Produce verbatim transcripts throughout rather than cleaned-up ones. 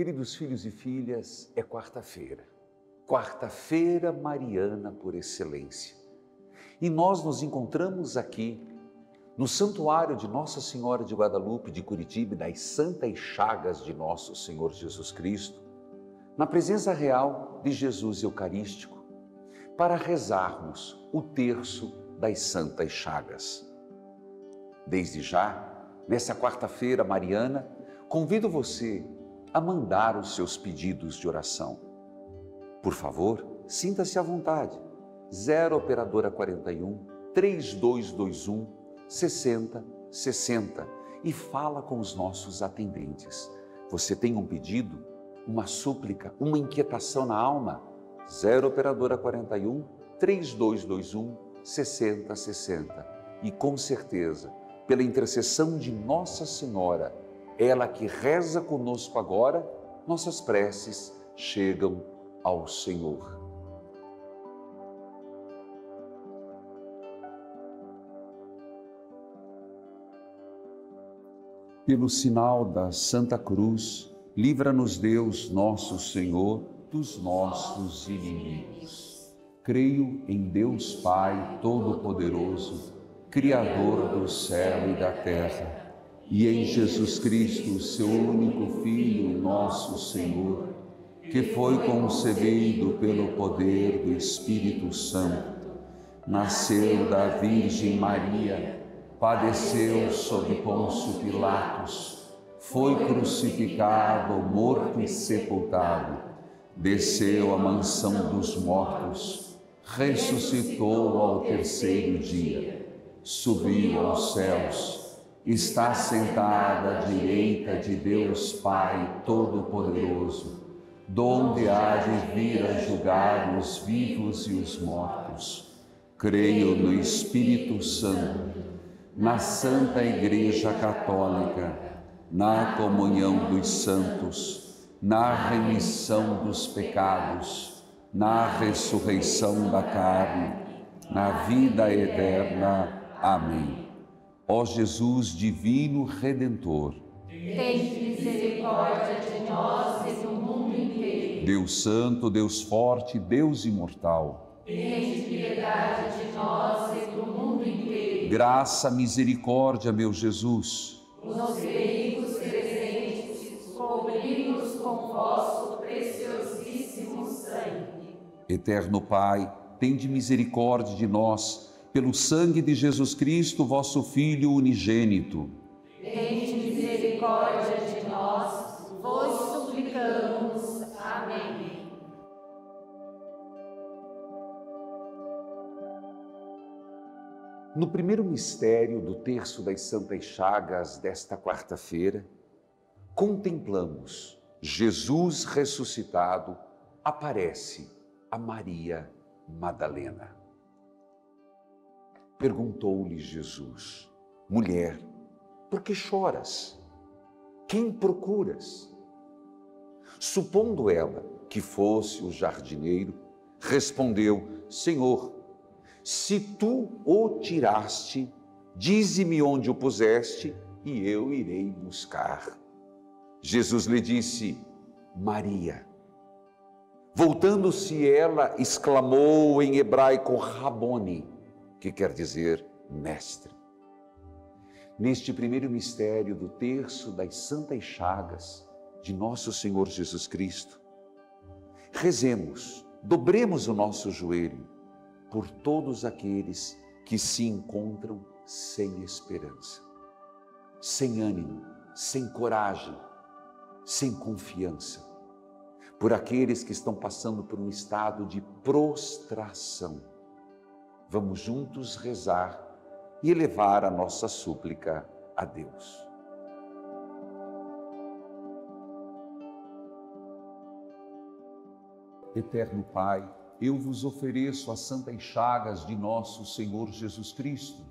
Queridos filhos e filhas, é quarta-feira, quarta-feira mariana por excelência. E nós nos encontramos aqui no Santuário de Nossa Senhora de Guadalupe de Curitiba, das Santas Chagas de Nosso Senhor Jesus Cristo, na presença real de Jesus Eucarístico, para rezarmos o Terço das Santas Chagas. Desde já, nessa quarta-feira mariana, convido você a mandar os seus pedidos de oração. Por favor, sinta-se à vontade. zero operadora quarenta e um, três dois dois um, sessenta sessenta e fala com os nossos atendentes. Você tem um pedido, uma súplica, uma inquietação na alma? zero operadora quarenta e um, três dois dois um, sessenta sessenta e com certeza, pela intercessão de Nossa Senhora, ela que reza conosco agora, nossas preces chegam ao Senhor. Pelo sinal da Santa Cruz, livra-nos Deus, nosso Senhor, dos nossos inimigos. Creio em Deus Pai Todo-Poderoso, Criador do céu e da terra, e em Jesus Cristo, seu único Filho, nosso Senhor, que foi concebido pelo poder do Espírito Santo, nasceu da Virgem Maria, padeceu sob Pôncio Pilatos, foi crucificado, morto e sepultado, desceu à mansão dos mortos, ressuscitou ao terceiro dia, subiu aos céus, está sentada à direita de Deus Pai Todo-Poderoso, donde há de vir a julgar os vivos e os mortos. Creio no Espírito Santo, na Santa Igreja Católica, na comunhão dos santos, na remissão dos pecados, na ressurreição da carne, na vida eterna. Amém. Ó Jesus divino Redentor, tem misericórdia de nós e do mundo inteiro. Deus Santo, Deus Forte, Deus Imortal, tem piedade de nós e do mundo inteiro. Graça, misericórdia, meu Jesus, nos veículos presentes, cobrimos com vosso preciosíssimo sangue. Eterno Pai, tende misericórdia de nós, pelo sangue de Jesus Cristo, vosso Filho unigênito. Tende misericórdia de nós, vos suplicamos. Amém. No primeiro mistério do Terço das Santas Chagas desta quarta-feira, contemplamos Jesus ressuscitado, aparece a Maria Madalena. Perguntou-lhe Jesus, mulher, por que choras? Quem procuras? Supondo ela que fosse o jardineiro, respondeu, Senhor, se tu o tiraste, dize-me onde o puseste e eu irei buscar. Jesus lhe disse, Maria. Voltando-se ela, exclamou em hebraico, Raboni, que quer dizer mestre. Neste primeiro mistério do Terço das Santas Chagas de Nosso Senhor Jesus Cristo, rezemos, dobremos o nosso joelho por todos aqueles que se encontram sem esperança, sem ânimo, sem coragem, sem confiança, por aqueles que estão passando por um estado de prostração. Vamos juntos rezar e elevar a nossa súplica a Deus. Eterno Pai, eu vos ofereço as santas chagas de Nosso Senhor Jesus Cristo,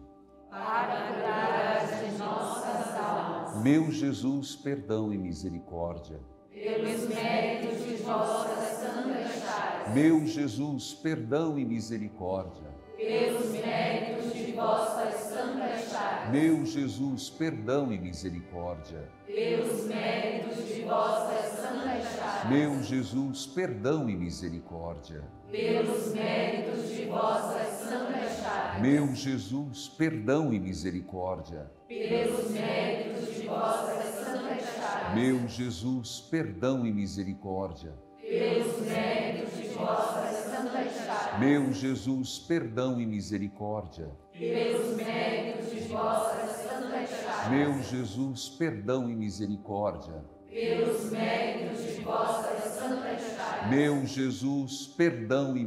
para curar as nossas almas. Meu Jesus, perdão e misericórdia. Pelos méritos de vossas santas chagas. Meu Jesus, perdão e misericórdia. Pelos méritos de vossas santas chagas. meu Jesus, perdão e misericórdia. Pelos méritos de vossas santas chagas. Meu Jesus, perdão e misericórdia. Pelos méritos de vossas santas chagas. Meu Jesus, perdão e misericórdia. Pelos méritos de vossas santas chagas. Meu Jesus, perdão e misericórdia. Pelos méritos de vossas santas chagas. Meu Jesus, perdão e misericórdia. Pelos méritos de vossas santas chagas. Meu Jesus, perdão e misericórdia. Pelos méritos de vossas santas chagas. Meu Jesus, perdão e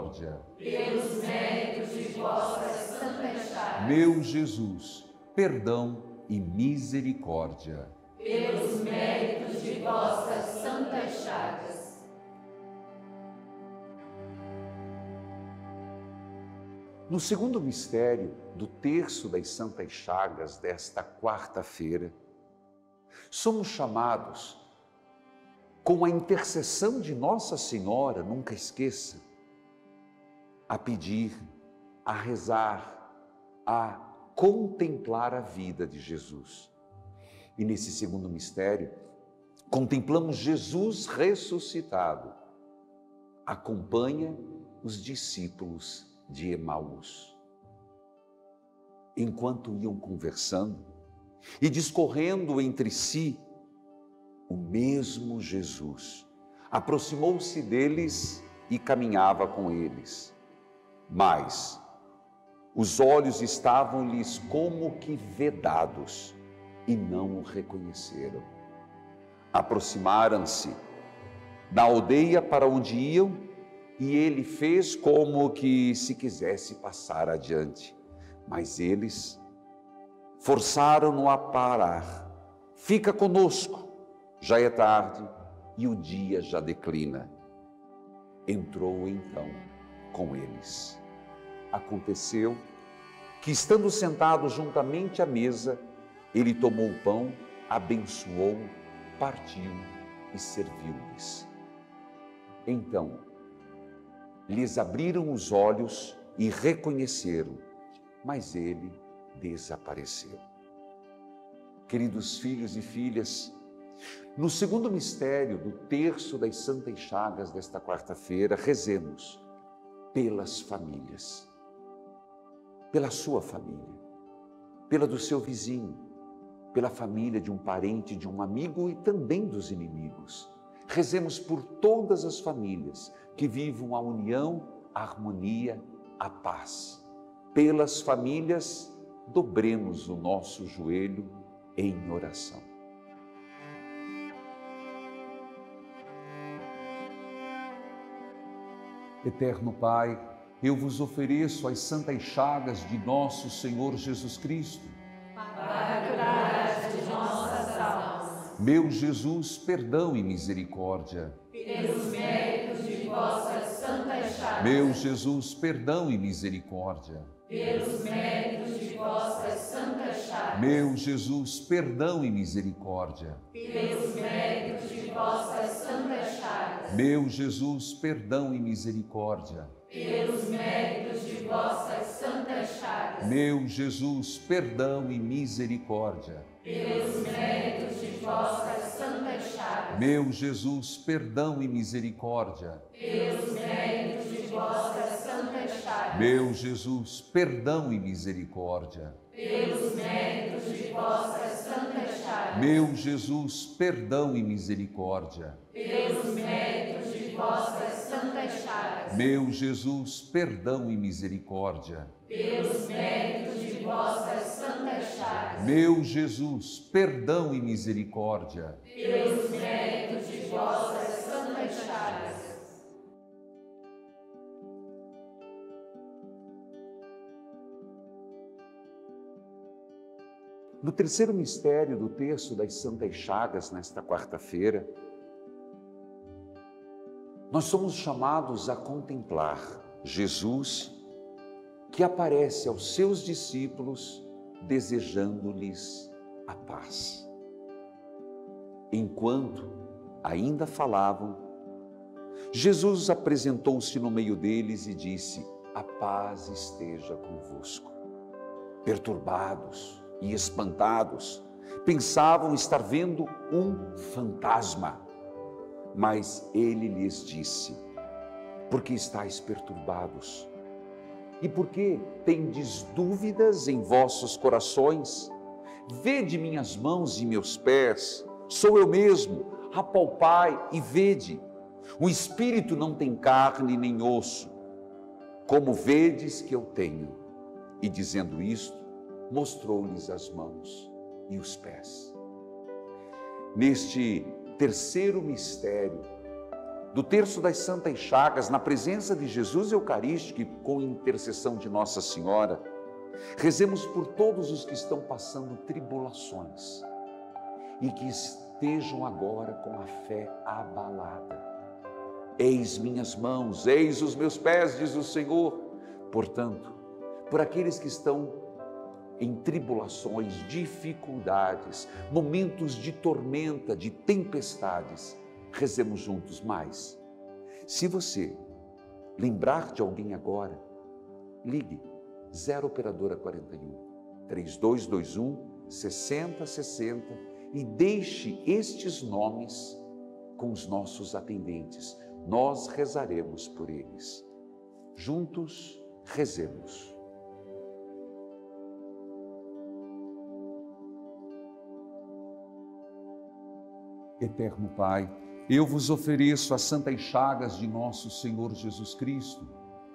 misericórdia. Pelos méritos de vossas santas chagas. Meu Jesus, perdão e misericórdia. Pelos méritos de vossas santas chagas. No segundo mistério do Terço das Santas Chagas desta quarta-feira, somos chamados, com a intercessão de Nossa Senhora, nunca esqueça, a pedir, a rezar, a contemplar a vida de Jesus. E nesse segundo mistério, contemplamos Jesus ressuscitado. Acompanha os discípulos de Emmaus. Enquanto iam conversando e discorrendo entre si, o mesmo Jesus aproximou-se deles e caminhava com eles. Mas os olhos estavam-lhes como que vedados e não o reconheceram. Aproximaram-se da aldeia para onde iam e ele fez como que se quisesse passar adiante. Mas eles forçaram-no a parar. Fica conosco, já é tarde e o dia já declina. Entrou então com eles. Aconteceu que, estando sentado juntamente à mesa, ele tomou o pão, abençoou, partiu e serviu-lhes. Então lhes abriram os olhos e reconheceram, mas ele desapareceu. Queridos filhos e filhas, no segundo mistério do Terço das Santas Chagas desta quarta-feira, rezemos pelas famílias, pela sua família, pela do seu vizinho, pela família de um parente, de um amigo e também dos inimigos. Rezemos por todas as famílias que vivam a união, a harmonia, a paz. Pelas famílias, dobremos o nosso joelho em oração. Eterno Pai, eu vos ofereço as santas chagas de nosso Senhor Jesus Cristo. Para curar de nossas almas. Meu Jesus, perdão e misericórdia. Pelos méritos de vossas santas chagas. Meu Jesus, perdão e misericórdia. Pelos méritos de vossas santas chagas. Meu Jesus, perdão e misericórdia. Pelos méritos de vossas santas chagas. Meu Jesus, perdão e misericórdia. Pelos méritos de vossas santas chagas. Meu Jesus, perdão e misericórdia. Pelos méritos de vossas santas chagas. Meu Jesus, perdão e misericórdia. Pelos méritos de vossas santas chagas. Meu Jesus, perdão e misericórdia. Pelos méritos de vossas santas chagas. Meu Jesus, perdão e misericórdia. Pelos méritos de vossas santas chagas. Meu Jesus, perdão e misericórdia. Pelos méritos de vossas santas chagas. Meu Jesus, perdão e misericórdia. Pelos méritos de vossas santas chagas. No terceiro mistério do Terço das Santas Chagas, nesta quarta-feira, nós somos chamados a contemplar Jesus, que aparece aos seus discípulos, desejando-lhes a paz. Enquanto ainda falavam, Jesus apresentou-se no meio deles e disse: a paz esteja convosco. perturbados e espantados, pensavam estar vendo um fantasma. Mas ele lhes disse: por que estáis perturbados? E por que tendes dúvidas em vossos corações? Vede minhas mãos e meus pés, sou eu mesmo, apalpai e vede. O espírito não tem carne nem osso, como vedes que eu tenho. E dizendo isto, mostrou-lhes as mãos e os pés. Neste terceiro mistério do Terço das Santas Chagas, na presença de Jesus Eucarístico e com intercessão de Nossa Senhora, rezemos por todos os que estão passando tribulações e que estejam agora com a fé abalada. Eis minhas mãos, eis os meus pés, diz o Senhor. Portanto, por aqueles que estão em tribulações, dificuldades, momentos de tormenta, de tempestades, rezemos juntos. Mas se você lembrar de alguém agora, ligue zero operadora quarenta e um, três dois dois um, sessenta sessenta e deixe estes nomes com os nossos atendentes. Nós rezaremos por eles. Juntos rezemos. Eterno Pai, eu vos ofereço as santas chagas de nosso Senhor Jesus Cristo,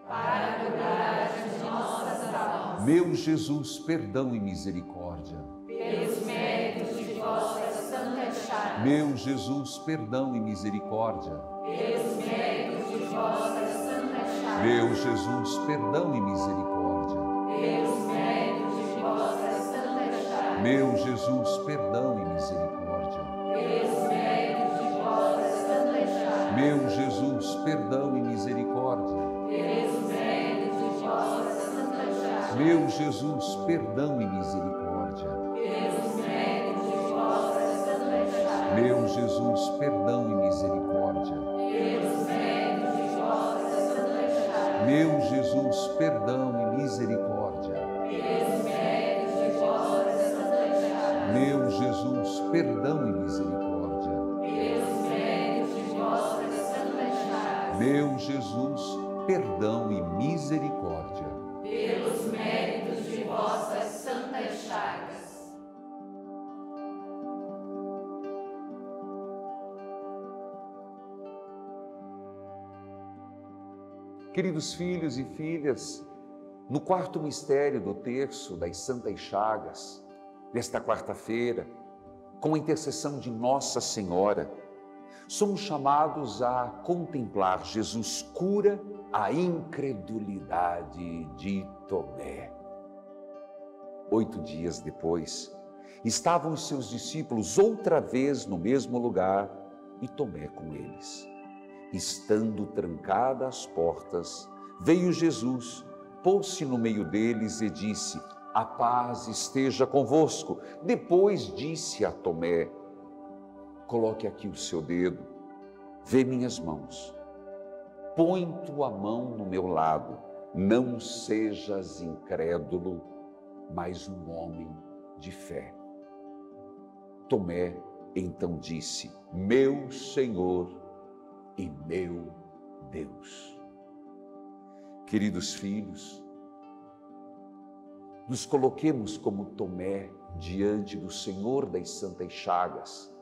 para curar as nossas almas. Meu Jesus, perdão e misericórdia. Pelos méritos de vossas santas chagas. Meu Jesus, perdão e misericórdia. Pelos méritos de vossas santas chagas. Meu Jesus, perdão e misericórdia. Pelos méritos de vossas santas chagas. Meu Jesus, perdão e misericórdia. Pelos méritos de vossas santas chagas. Meu Jesus, perdão e misericórdia. Pelos méritos de vossas santas chagas. Meu Jesus, perdão e misericórdia. Pelos méritos de vossas santas chagas. Meu Jesus, perdão e misericórdia. Pelos méritos de vossas santas chagas. Meu Jesus, perdão e misericórdia. Pelos méritos de vossas santas chagas. Meu Jesus, perdão e misericórdia. Pelos méritos de vossas santas chagas. Meu Jesus, perdão e misericórdia. Pelos méritos de vossas santas chagas. Queridos filhos e filhas, no quarto mistério do Terço das Santas Chagas, nesta quarta-feira, com a intercessão de Nossa Senhora, somos chamados a contemplar Jesus cura a incredulidade de Tomé. Oito dias depois, estavam os seus discípulos outra vez no mesmo lugar e Tomé com eles. Estando trancada as portas, veio Jesus, pôs-se no meio deles e disse: a paz esteja convosco. Depois disse a Tomé: coloque aqui o seu dedo, vê minhas mãos, põe tua mão no meu lado, não sejas incrédulo, mas um homem de fé. Tomé então disse: meu Senhor e meu Deus. Queridos filhos, nos coloquemos como Tomé diante do Senhor das Santas Chagas,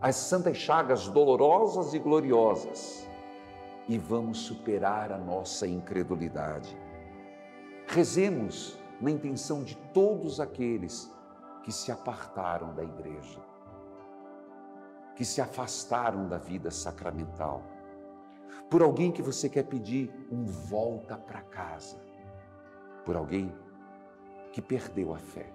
as santas chagas dolorosas e gloriosas, e vamos superar a nossa incredulidade. Rezemos na intenção de todos aqueles que se apartaram da igreja, que se afastaram da vida sacramental, por alguém que você quer pedir um volta para casa, por alguém que perdeu a fé.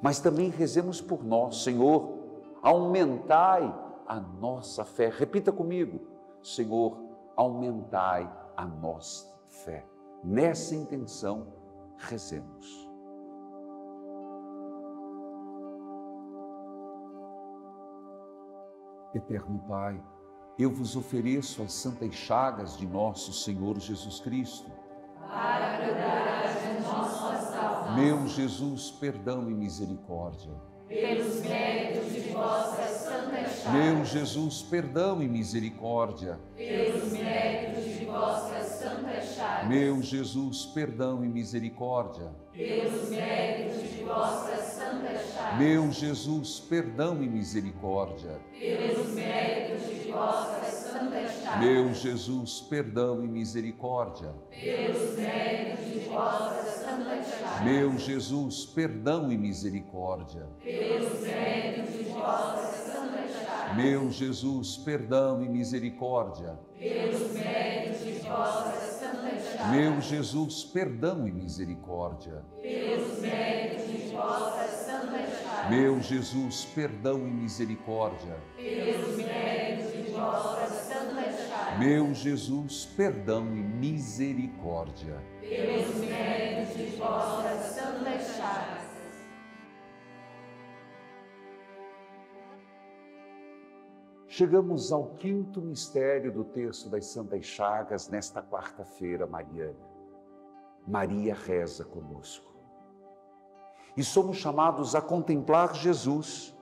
Mas também rezemos por nós: Senhor, aumentai a nossa fé. Repita comigo: Senhor, aumentai a nossa fé. Nessa intenção, rezemos. Eterno Pai, eu vos ofereço as santas chagas de nosso Senhor Jesus Cristo, para curar as nossas almas. Meu Jesus, perdão e misericórdia. Pelos méritos de vossas santas chagas. Meu Jesus, perdão e misericórdia. Pelos méritos de vossas santas chagas. Meu Jesus, perdão e misericórdia. Pelos méritos de vossas santas chagas. Meu Jesus, perdão e misericórdia. Pelos méritos de vossas santas chagas. Meu Jesus, perdão e misericórdia. Pelos méritos de vossas santas chagas. Meu Jesus, perdão e misericórdia. Pelos méritos de vossas santas chagas. Meu Jesus, perdão e misericórdia. Pelos méritos de vossas santas chagas. Meu Jesus, perdão e misericórdia. Pelos méritos de vossas santas chagas. Meu Jesus, perdão e misericórdia. Pelos méritos de vossas santas chagas. Meu Jesus, perdão e misericórdia. Pelos méritos de vossas santas chagas. Chegamos ao quinto mistério do Terço das Santas Chagas nesta quarta-feira mariana. Maria reza conosco. E somos chamados a contemplar Jesus,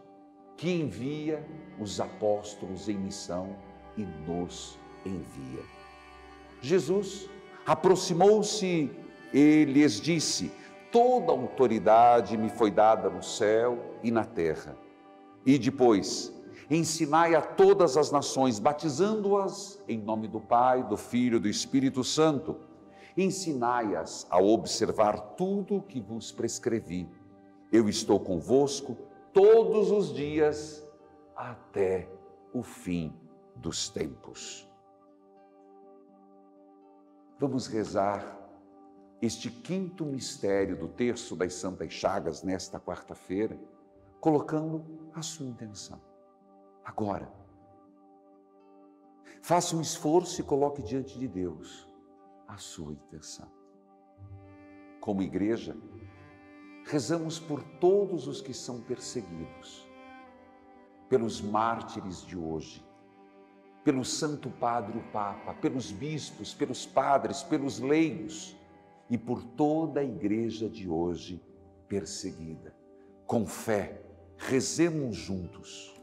que envia os apóstolos em missão e nos envia. Jesus aproximou-se e lhes disse: toda autoridade me foi dada no céu e na terra. E depois... ensinai a todas as nações, batizando-as em nome do Pai, do Filho e do Espírito Santo. Ensinai-as a observar tudo o que vos prescrevi. Eu estou convosco todos os dias até o fim dos tempos. Vamos rezar este quinto mistério do Terço das Santas Chagas nesta quarta-feira, colocando a sua intenção. Agora, faça um esforço e coloque diante de Deus a sua intenção. Como igreja, rezamos por todos os que são perseguidos, pelos mártires de hoje, pelo Santo Padre o Papa, pelos bispos, pelos padres, pelos leigos e por toda a igreja de hoje perseguida. Com fé, rezemos juntos.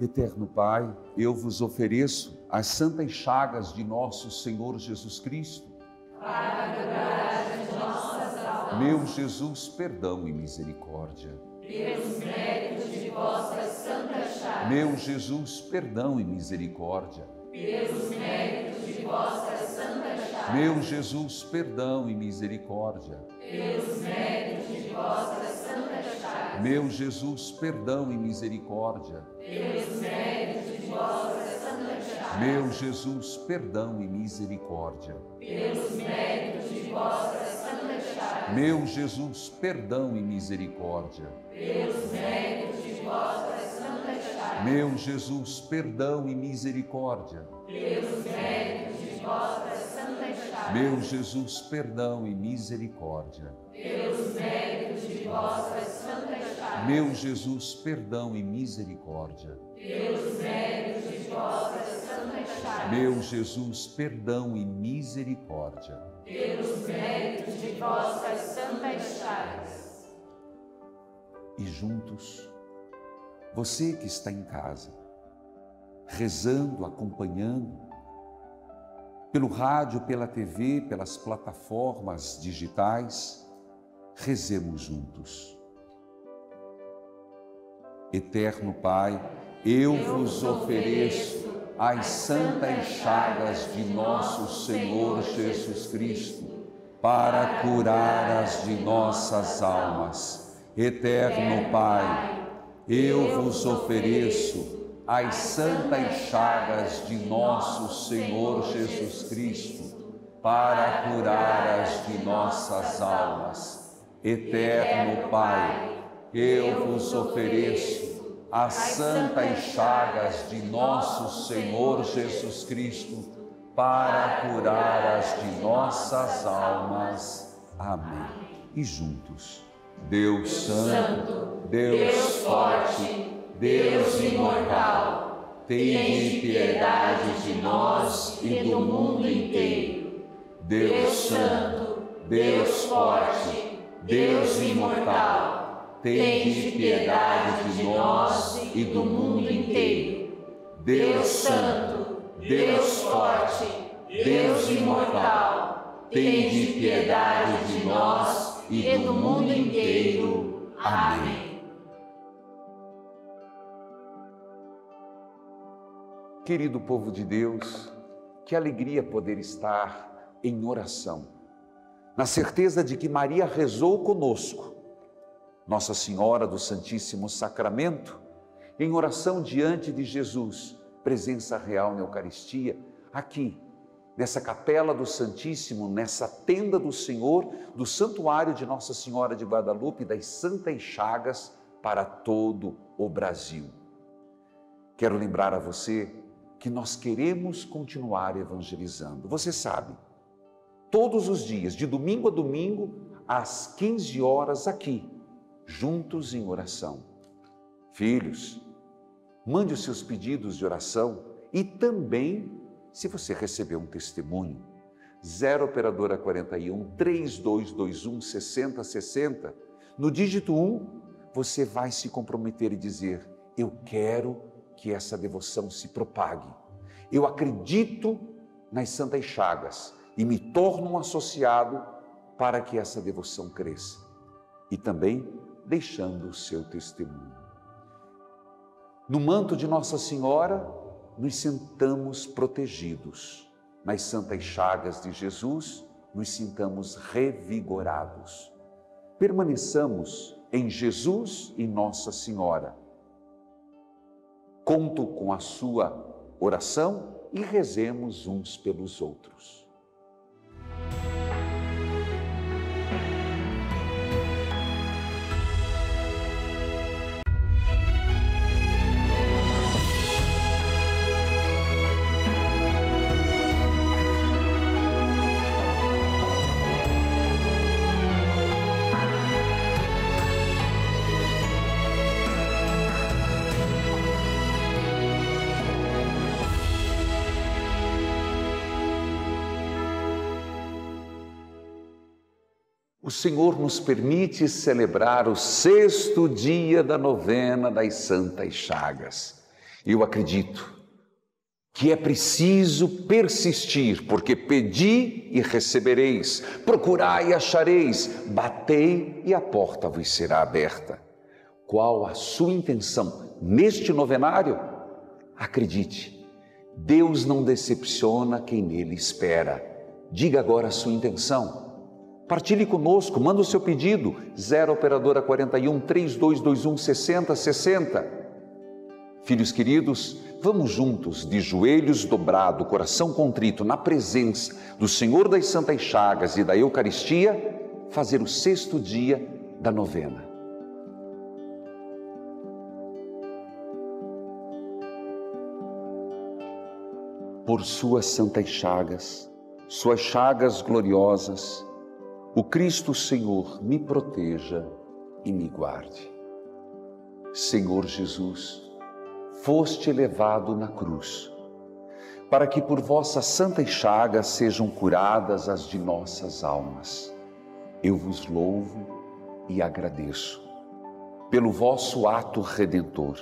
Eterno Pai, eu vos ofereço as santas chagas de nosso Senhor Jesus Cristo, para a de nossa salvação. Meu Jesus, perdão e misericórdia. Pelos méritos de vossas santas chagas. Meu Jesus, perdão e misericórdia. Pelos méritos de vossas santas chagas. Meu Jesus, perdão e misericórdia. Pelos méritos de vossas santas chagas. Meu Jesus, perdão e misericórdia. Pelos méritos de vossas santas chagas. Meu Jesus, perdão e misericórdia. Pelos méritos de vossas santas chagas. Meu Jesus, perdão e misericórdia. Pelos méritos de vossas santas chagas. Meu Jesus, perdão e misericórdia. Pelos méritos de vossas santas chagas. Meu Jesus, perdão e misericórdia. Pelos méritos de vossas santas chagas. Meu Jesus, perdão e misericórdia. Pelos méritos de vossas santas chagas. Meu Jesus, perdão e misericórdia. Pelos méritos de vossas santas chagas. E juntos, você que está em casa, rezando, acompanhando, pelo rádio, pela T V, pelas plataformas digitais, rezemos juntos. Eterno Pai, eu vos ofereço as santas chagas de nosso Senhor Jesus Cristo, para curar as de nossas almas. Eterno Pai, eu vos ofereço as santas chagas de nosso Senhor Jesus Cristo, para curar as de nossas almas. Eterno Pai, eu vos ofereço as santas chagas de nosso Senhor Jesus Cristo, para curar as de nossas almas. Amém. E juntos, Deus Santo, Deus Forte, Deus imortal, tende piedade de nós e do mundo inteiro. Deus Santo, Deus Forte, Deus Imortal, tende piedade de nós e do mundo inteiro. Deus Santo, Deus Forte, Deus Imortal, tende piedade de nós e do mundo inteiro. Amém. Querido povo de Deus, que alegria poder estar em oração, na certeza de que Maria rezou conosco, Nossa Senhora do Santíssimo Sacramento, em oração diante de Jesus, presença real na Eucaristia, aqui, nessa capela do Santíssimo, nessa tenda do Senhor, do Santuário de Nossa Senhora de Guadalupe das Santas Chagas para todo o Brasil. Quero lembrar a você que nós queremos continuar evangelizando. Você sabe, todos os dias, de domingo a domingo, às quinze horas aqui, juntos em oração. Filhos, mande os seus pedidos de oração e também, se você receber um testemunho, zero operadora quarenta e um, três dois dois um, sessenta sessenta, no dígito um, você vai se comprometer e dizer, eu quero que essa devoção se propague. Eu acredito nas Santas Chagas e me torno um associado para que essa devoção cresça. E também deixando o seu testemunho. No manto de Nossa Senhora, nos sintamos protegidos. Nas Santas Chagas de Jesus, nos sintamos revigorados. Permaneçamos em Jesus e Nossa Senhora. Conto com a sua oração e rezemos uns pelos outros. O Senhor nos permite celebrar o sexto dia da novena das Santas Chagas. Eu acredito que é preciso persistir, porque pedi e recebereis, procurai e achareis, batei e a porta vos será aberta. Qual a sua intenção neste novenário? Acredite, Deus não decepciona quem nele espera. Diga agora a sua intenção. Partilhe conosco, manda o seu pedido, zero operadora quarenta e um, três dois dois um, sessenta sessenta. Filhos queridos, vamos juntos, de joelhos dobrados, coração contrito, na presença do Senhor das Santas Chagas e da Eucaristia, fazer o sexto dia da novena. Por suas Santas Chagas, suas chagas gloriosas, o Cristo Senhor me proteja e me guarde. Senhor Jesus, foste elevado na cruz, para que por vossas santas chagas sejam curadas as de nossas almas. Eu vos louvo e agradeço pelo vosso ato redentor.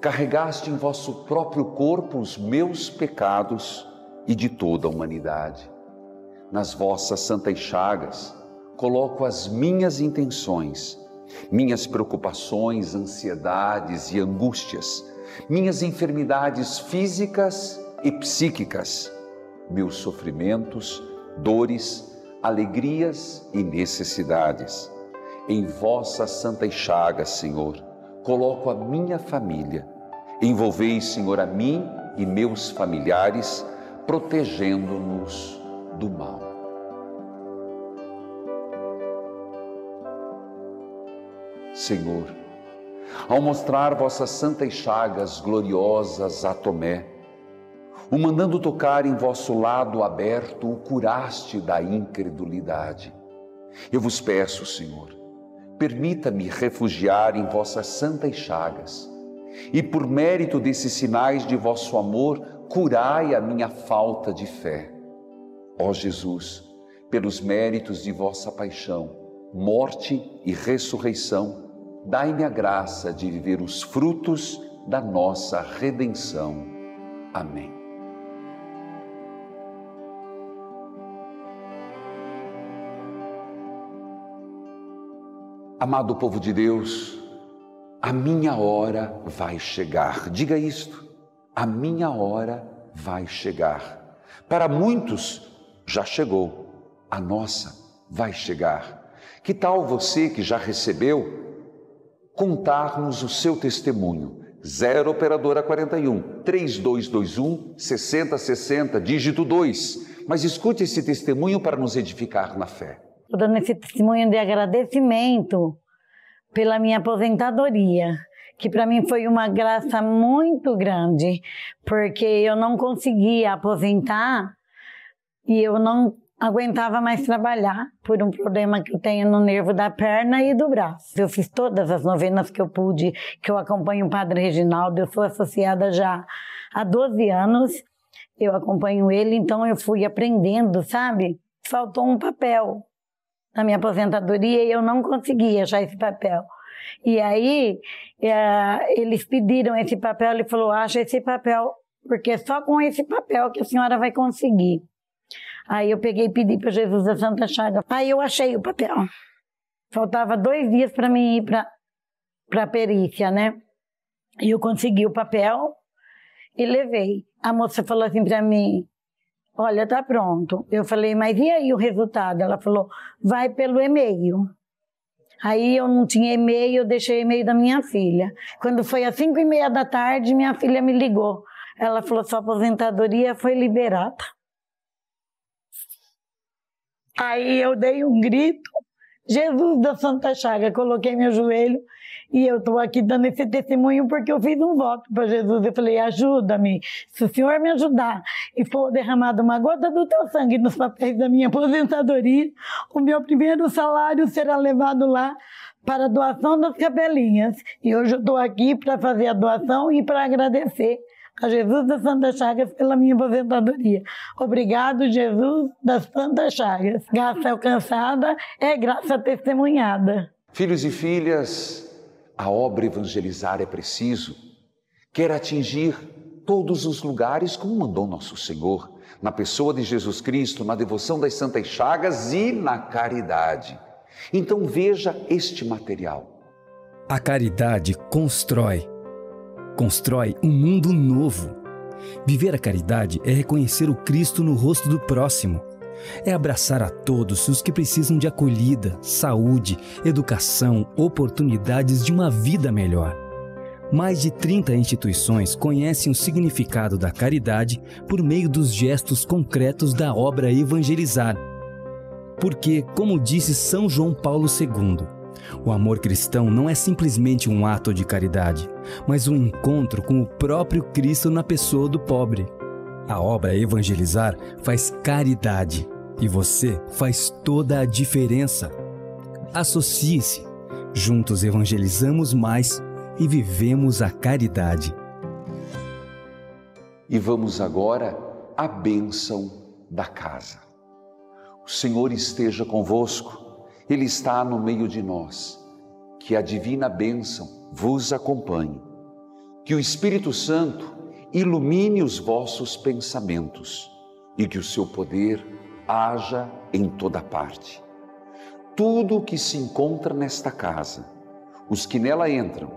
Carregaste em vosso próprio corpo os meus pecados e de toda a humanidade. Nas vossas santas chagas, coloco as minhas intenções, minhas preocupações, ansiedades e angústias, minhas enfermidades físicas e psíquicas, meus sofrimentos, dores, alegrias e necessidades. Em vossas santas chagas, Senhor, coloco a minha família. Envolvei, Senhor, a mim e meus familiares, protegendo-nos do mal. Senhor, ao mostrar vossas santas chagas gloriosas a Tomé, o mandando tocar em vosso lado aberto, o curaste da incredulidade. Eu vos peço, Senhor, permita-me refugiar em vossas santas chagas e, por mérito desses sinais de vosso amor, curai a minha falta de fé. Ó Jesus, pelos méritos de vossa paixão, morte e ressurreição, dai-me a graça de viver os frutos da nossa redenção. Amém. Amado povo de Deus, a minha hora vai chegar. Diga isto, a minha hora vai chegar. Para muitos já chegou, a nossa vai chegar. Que tal você que já recebeu contar-nos o seu testemunho? zero operadora quarenta e um, três dois dois um, seis zero seis zero, dígito dois. Mas escute esse testemunho para nos edificar na fé. Estou dando esse testemunho de agradecimento pela minha aposentadoria, que para mim foi uma graça muito grande, porque eu não conseguia aposentar e eu não aguentava mais trabalhar por um problema que eu tenho no nervo da perna e do braço. Eu fiz todas as novenas que eu pude, que eu acompanho o Padre Reginaldo, eu sou associada já há doze anos, eu acompanho ele, então eu fui aprendendo, sabe? Faltou um papel na minha aposentadoria e eu não conseguia achar esse papel. E aí eles pediram esse papel, ele falou, acha esse papel, porque é só com esse papel que a senhora vai conseguir. Aí eu peguei e pedi para Jesus da Santa Chaga. Aí eu achei o papel. Faltava dois dias para mim ir para para perícia, né? E eu consegui o papel e levei. A moça falou assim para mim, olha, tá pronto. Eu falei, mas e aí o resultado? Ela falou, vai pelo e-mail. Aí eu não tinha e-mail, eu deixei o e-mail da minha filha. Quando foi às cinco e meia da tarde, minha filha me ligou. Ela falou, sua aposentadoria foi liberada. Aí eu dei um grito, Jesus da Santa Chaga, coloquei meu joelho e eu estou aqui dando esse testemunho porque eu fiz um voto para Jesus. Eu falei, ajuda-me, se o Senhor me ajudar e for derramada uma gota do teu sangue nos papéis da minha aposentadoria, o meu primeiro salário será levado lá para a doação das capelinhas. E hoje eu estou aqui para fazer a doação e para agradecer a Jesus das Santas Chagas pela minha aposentadoria. Obrigado, Jesus das Santas Chagas. Graça alcançada é graça testemunhada. Filhos e filhas, a obra evangelizar é preciso. Quer atingir todos os lugares como mandou nosso Senhor, na pessoa de Jesus Cristo, na devoção das Santas Chagas e na caridade. Então veja este material. A caridade constrói. Constrói um mundo novo. Viver a caridade é reconhecer o Cristo no rosto do próximo. É abraçar a todos os que precisam de acolhida, saúde, educação, oportunidades de uma vida melhor. Mais de trinta instituições conhecem o significado da caridade por meio dos gestos concretos da obra evangelizar. Porque, como disse São João Paulo segundo, o amor cristão não é simplesmente um ato de caridade, mas um encontro com o próprio Cristo na pessoa do pobre. A obra evangelizar faz caridade e você faz toda a diferença. Associe-se. Juntos evangelizamos mais e vivemos a caridade. E vamos agora à bênção da casa. O Senhor esteja convosco. Ele está no meio de nós. Que a divina bênção vos acompanhe. Que o Espírito Santo ilumine os vossos pensamentos e que o seu poder haja em toda parte. Tudo o que se encontra nesta casa, os que nela entram,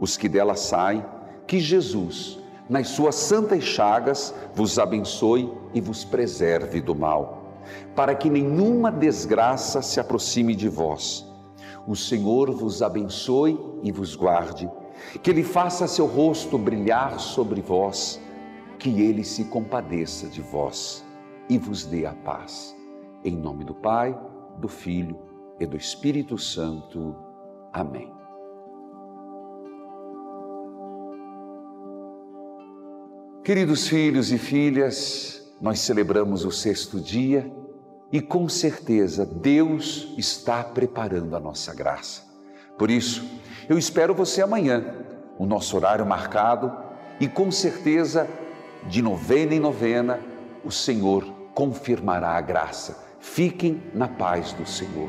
os que dela saem, que Jesus, nas suas santas chagas, vos abençoe e vos preserve do mal, para que nenhuma desgraça se aproxime de vós. O Senhor vos abençoe e vos guarde, que Ele faça seu rosto brilhar sobre vós, que Ele se compadeça de vós e vos dê a paz. Em nome do Pai, do Filho e do Espírito Santo. Amém. Queridos filhos e filhas, nós celebramos o sexto dia e, com certeza, Deus está preparando a nossa graça. Por isso, eu espero você amanhã, o nosso horário marcado, e, com certeza, de novena em novena, o Senhor confirmará a graça. Fiquem na paz do Senhor.